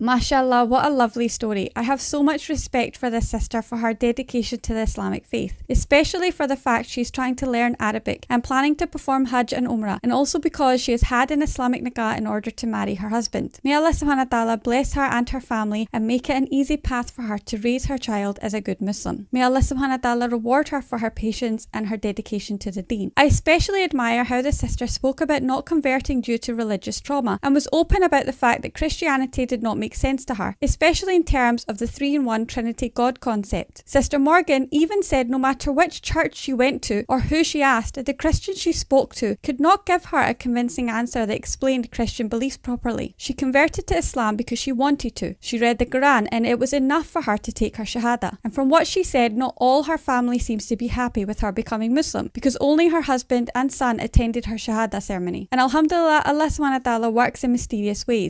Mashallah, what a lovely story. I have so much respect for this sister for her dedication to the Islamic faith, especially for the fact she's trying to learn Arabic and planning to perform Hajj and Umrah, and also because she has had an Islamic Nikah in order to marry her husband. May Allah subhanahu wa ta'ala bless her and her family and make it an easy path for her to raise her child as a good Muslim. May Allah subhanahu wa ta'ala reward her for her patience and her dedication to the deen. I especially admire how the sister spoke about not converting due to religious trauma and was open about the fact that Christianity did not make sense to her, especially in terms of the three-in-one Trinity God concept. Sister Morgan even said no matter which church she went to or who she asked, the Christian she spoke to could not give her a convincing answer that explained Christian beliefs properly. She converted to Islam because she wanted to. She read the Quran and it was enough for her to take her shahada. And from what she said, not all her family seems to be happy with her becoming Muslim because only her husband and son attended her shahada ceremony. And Alhamdulillah, Allah subhanahu wa ta'ala works in mysterious ways.